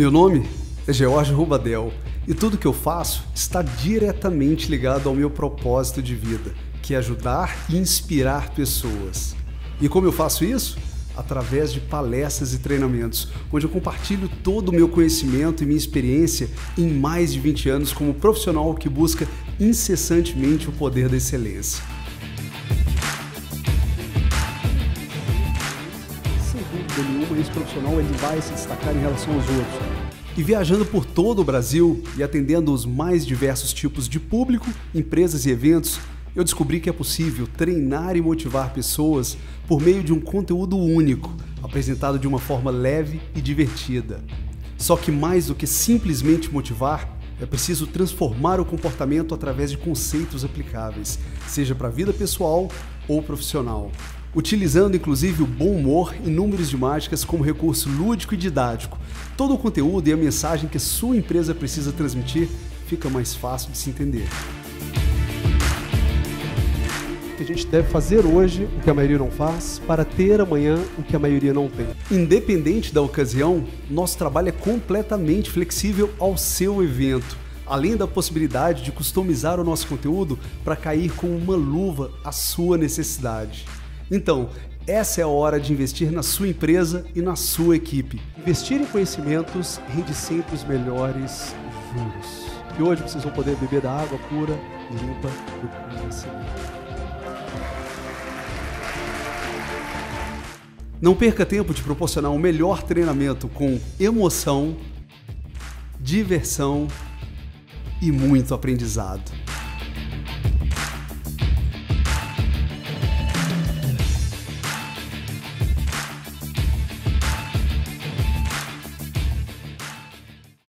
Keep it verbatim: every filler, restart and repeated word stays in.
Meu nome é George Rubadel e tudo que eu faço está diretamente ligado ao meu propósito de vida, que é ajudar e inspirar pessoas. E como eu faço isso? Através de palestras e treinamentos, onde eu compartilho todo o meu conhecimento e minha experiência em mais de vinte anos como profissional que busca incessantemente o poder da excelência. Sem dúvida nenhuma, esse profissional ele vai se destacar em relação aos outros. E viajando por todo o Brasil e atendendo os mais diversos tipos de público, empresas e eventos, eu descobri que é possível treinar e motivar pessoas por meio de um conteúdo único, apresentado de uma forma leve e divertida. Só que mais do que simplesmente motivar, é preciso transformar o comportamento através de conceitos aplicáveis, seja para a vida pessoal ou profissional. Utilizando inclusive o bom humor e números de mágicas como recurso lúdico e didático, todo o conteúdo e a mensagem que a sua empresa precisa transmitir fica mais fácil de se entender. Que a gente deve fazer hoje o que a maioria não faz para ter amanhã o que a maioria não tem. Independente da ocasião, nosso trabalho é completamente flexível ao seu evento, além da possibilidade de customizar o nosso conteúdo para cair como uma luva à sua necessidade. Então, essa é a hora de investir na sua empresa e na sua equipe. Investir em conhecimentos rende sempre os melhores juros. E hoje vocês vão poder beber da água pura e limpa do conhecimento. Não perca tempo de proporcionar o melhor treinamento com emoção, diversão e muito aprendizado.